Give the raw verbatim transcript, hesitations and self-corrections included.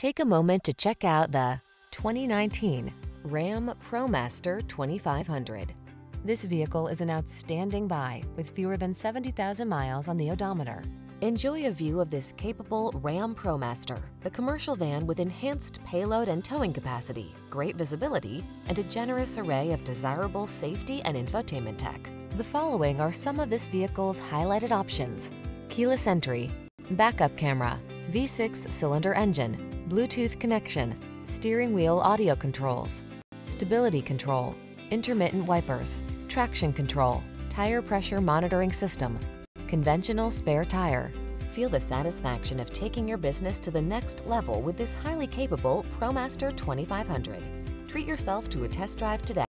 Take a moment to check out the twenty nineteen Ram ProMaster twenty-five hundred. This vehicle is an outstanding buy with fewer than seventy thousand miles on the odometer. Enjoy a view of this capable Ram ProMaster, the commercial van with enhanced payload and towing capacity, great visibility, and a generous array of desirable safety and infotainment tech. The following are some of this vehicle's highlighted options: keyless entry, backup camera, V six cylinder engine, Bluetooth connection, steering wheel audio controls, stability control, intermittent wipers, traction control, tire pressure monitoring system, conventional spare tire. Feel the satisfaction of taking your business to the next level with this highly capable ProMaster twenty-five hundred. Treat yourself to a test drive today.